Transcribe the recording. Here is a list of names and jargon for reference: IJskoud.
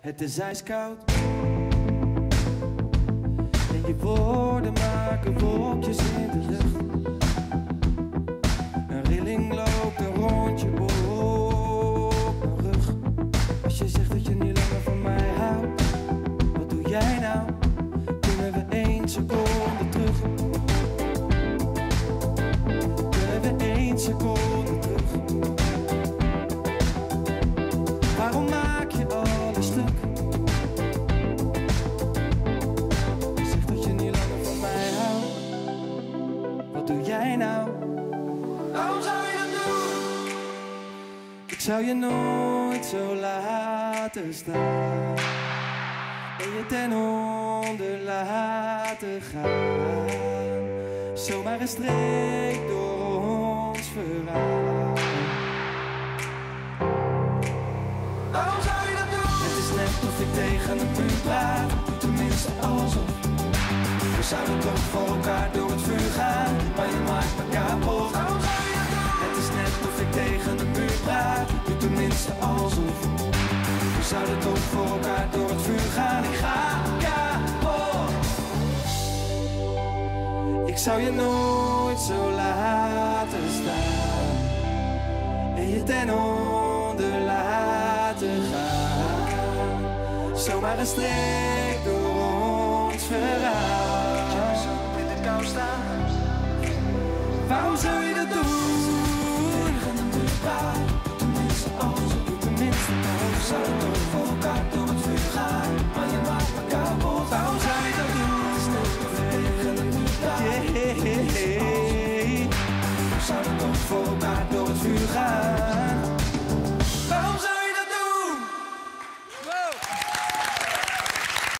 Het is ijskoud en je woorden maken wolkjes in de lucht. Een rilling loopt een rondje op mijn rug. Als je zegt dat je niet langer van mij houdt, wat doe jij nou? Kunnen we 1 seconde terug? Kunnen we 1 seconde terug? Waarom maak je alles stuk? Je zegt dat je niet langer van mij houdt. Wat doe jij nou? Waarom zou je dat doen? Ik zou je nooit zo laten staan. En je ten onder laten gaan. Zomaar een streek door ons verhaal. Waarom zou je dat doen? Het is net of ik tegen een muur praat, tenminste alsof. We zouden toch voor elkaar door het vuur gaan, maar je maakt me kapot. Waarom zou je dat doen? Het is net of ik tegen een muur praat, tenminste alsof. We zouden toch voor elkaar door het vuur gaan, ik ga kapot. Ik zou je nooit zo laten staan en je ten onder laten gaan. Zomaar een streek door ons verhaal. Jij zou in de kou staan. Waarom zou je dat doen? Tenminste alles, tenminste alles. We zouden toch voor elkaar door het vuur gaan, maar je maakt me kapot. Waarom zou je dat doen? Hey, hey, hey, hey. We zouden toch voor elkaar door het vuur gaan.